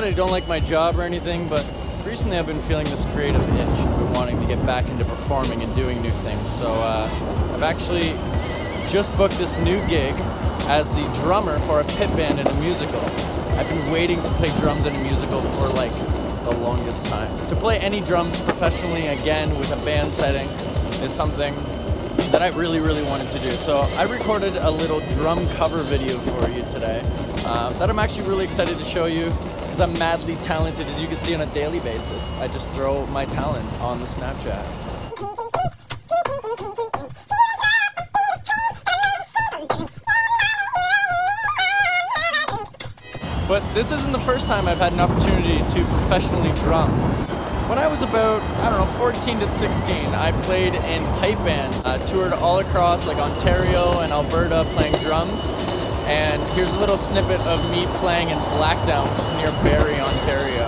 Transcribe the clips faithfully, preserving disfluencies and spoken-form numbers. that I don't like my job or anything, but recently I've been feeling this creative itch. I've been wanting to get back into performing and doing new things. So uh, I've actually just booked this new gig as the drummer for a pit band in a musical. I've been waiting to play drums in a musical for like the longest time. To play any drums professionally again with a band setting is something that I really, really wanted to do. So I recorded a little drum cover video for you today uh, that I'm actually really excited to show you because I'm madly talented, as you can see, on a daily basis. I just throw my talent on the Snapchat. But this isn't the first time I've had an opportunity to professionally drum. When I was about, I don't know, fourteen to sixteen, I played in pipe bands. I toured all across like Ontario and Alberta playing drums. And here's a little snippet of me playing in Blackdown, which is near Barrie, Ontario.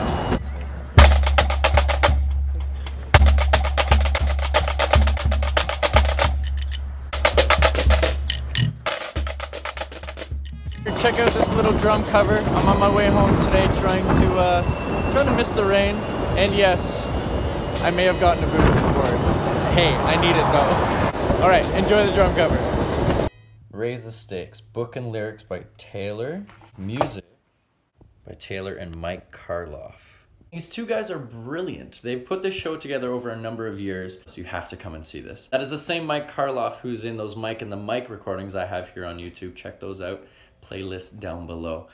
Check out this little drum cover. I'm on my way home today trying to, uh, trying to miss the rain. And yes, I may have gotten a boosted board. Hey, I need it though. All right, enjoy the drum cover. Raise the Stakes, book and lyrics by Taylor, music by Taylor and Mike Karloff. These two guys are brilliant. They've put this show together over a number of years, so you have to come and see this. That is the same Mike Karloff who's in those Mike and the Mic recordings I have here on YouTube. Check those out. Playlist down below.